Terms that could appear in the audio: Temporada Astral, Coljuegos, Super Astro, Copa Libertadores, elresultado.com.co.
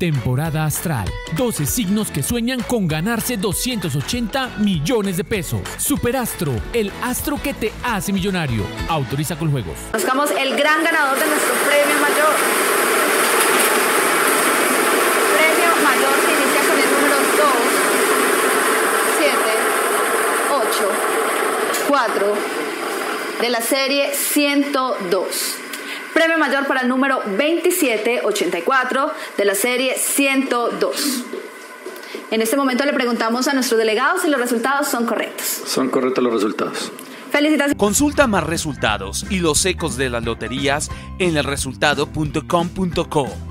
Temporada Astral. 12 signos que sueñan con ganarse 280 millones de pesos. Super Astro, el astro que te hace millonario. Autoriza Coljuegos. Buscamos el gran ganador de nuestro premio mayor. Premio mayor que inicia con el número 2, 7, 8, 4 de la serie 102. Premio mayor para el número 2784 de la serie 102. En este momento le preguntamos a nuestros delegados si los resultados son correctos. Son correctos los resultados. Felicitaciones. Consulta más resultados y los ecos de las loterías en elresultado.com.co.